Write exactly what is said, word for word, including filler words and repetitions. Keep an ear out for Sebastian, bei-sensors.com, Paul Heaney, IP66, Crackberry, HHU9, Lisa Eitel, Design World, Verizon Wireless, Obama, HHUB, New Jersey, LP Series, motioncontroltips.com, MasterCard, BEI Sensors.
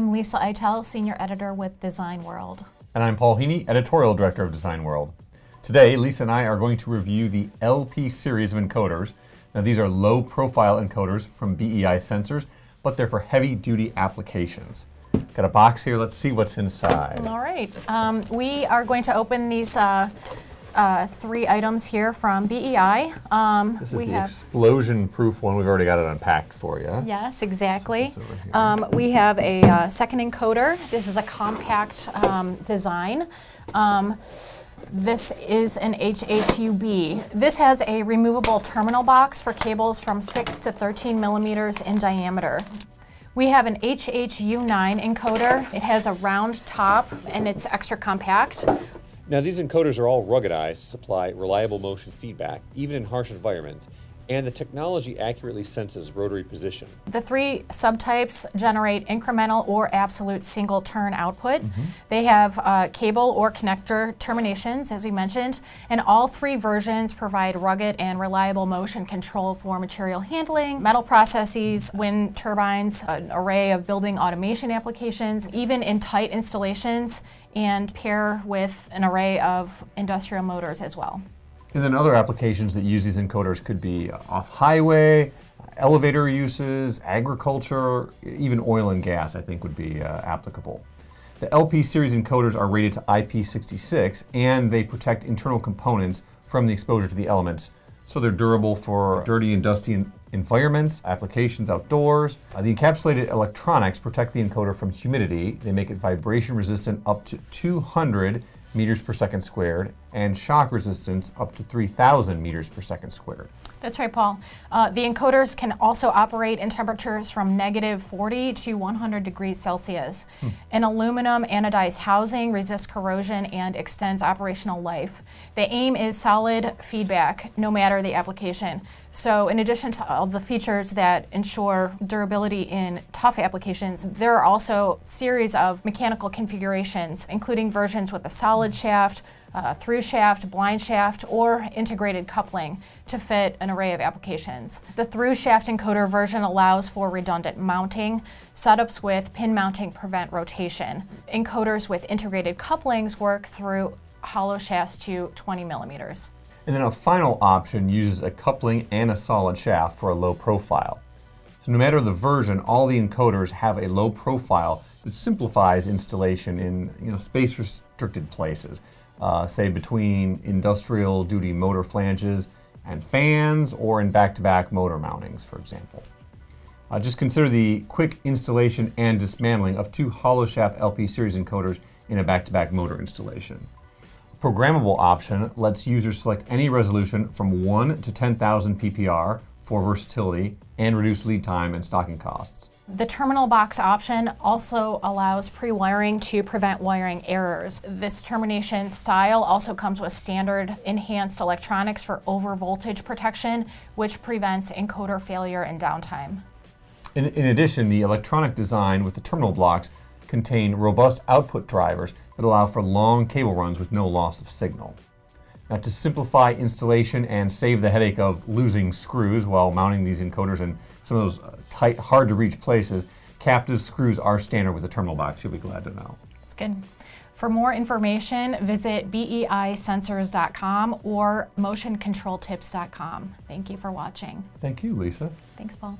I'm Lisa Eitel, Senior Editor with Design World. And I'm Paul Heaney, Editorial Director of Design World. Today, Lisa and I are going to review the L P series of encoders. Now, these are low-profile encoders from B E I Sensors, but they're for heavy-duty applications. Got a box here. Let's see what's inside. All right. Um, we are going to open these uh, uh, three items here from B E I. Um, this is we the explosion-proof one. We've already got it unpacked for you. Yes, exactly. Um, we have a uh, second encoder. This is a compact um, design. Um, This is an H H U B. This has a removable terminal box for cables from six to thirteen millimeters in diameter. We have an H H U nine encoder. It has a round top and it's extra compact. Now, these encoders are all ruggedized to supply reliable motion feedback, even in harsh environments, and the technology accurately senses rotary position. The three subtypes generate incremental or absolute single turn output. Mm-hmm. They have uh, cable or connector terminations, as we mentioned, and all three versions provide rugged and reliable motion control for material handling, metal processes, wind turbines, an array of building automation applications, even in tight installations, and pair with an array of industrial motors as well. And then other applications that use these encoders could be off-highway, elevator uses, agriculture, even oil and gas, I think, would be uh, applicable. The L P series encoders are rated to I P sixty-six, and they protect internal components from the exposure to the elements. So they're durable for dirty and dusty environments, applications outdoors. Uh, the encapsulated electronics protect the encoder from humidity. They make it vibration resistant up to two hundred meters per second squared, and shock resistance up to three thousand meters per second squared. That's right, Paul. Uh, the encoders can also operate in temperatures from negative forty to one hundred degrees Celsius. Hmm. An aluminum anodized housing resists corrosion and extends operational life. The aim is solid feedback, no matter the application. So in addition to all the features that ensure durability in tough applications, there are also a series of mechanical configurations, including versions with a solid solid shaft, uh, through shaft, blind shaft, or integrated coupling to fit an array of applications. The through shaft encoder version allows for redundant mounting. Setups with pin mounting prevent rotation. Encoders with integrated couplings work through hollow shafts to twenty millimeters. And then a final option uses a coupling and a solid shaft for a low profile. So no matter the version, all the encoders have a low profile. It simplifies installation in you know, space-restricted places, uh, say between industrial duty motor flanges and fans, or in back-to-back motor mountings, for example. Uh, just consider the quick installation and dismantling of two hollow shaft L P series encoders in a back-to-back motor installation. A programmable option lets users select any resolution from one to ten thousand P P R for versatility and reduced lead time and stocking costs. The terminal box option also allows pre-wiring to prevent wiring errors. This termination style also comes with standard enhanced electronics for overvoltage protection, which prevents encoder failure and downtime. In, in addition, the electronic design with the terminal blocks contain robust output drivers that allow for long cable runs with no loss of signal. Now, to simplify installation and save the headache of losing screws while mounting these encoders in some of those tight, hard-to-reach places, captive screws are standard with a terminal box. You'll be glad to know. That's good. For more information, visit B E I sensors dot com or motion control tips dot com. Thank you for watching. Thank you, Lisa. Thanks, Paul.